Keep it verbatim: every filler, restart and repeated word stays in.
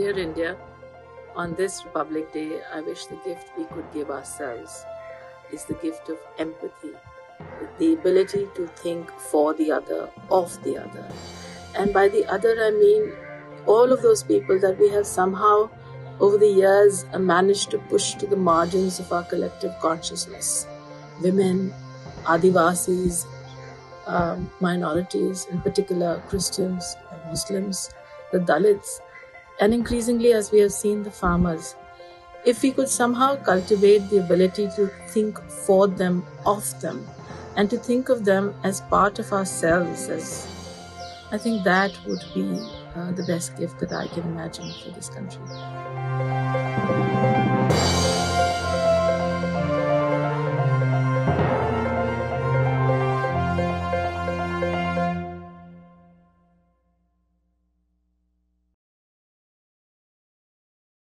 Dear India, on this Republic Day, I wish the gift we could give ourselves is the gift of empathy, the ability to think for the other, of the other. And by the other, I mean all of those people that we have somehow, over the years, managed to push to the margins of our collective consciousness. Women, Adivasis, um, minorities, in particular Christians and Muslims, the Dalits, and increasingly, as we have seen, the farmers. If we could somehow cultivate the ability to think for them, of them, and to think of them as part of ourselves, as I think that would be uh, the best gift that I can imagine for this country.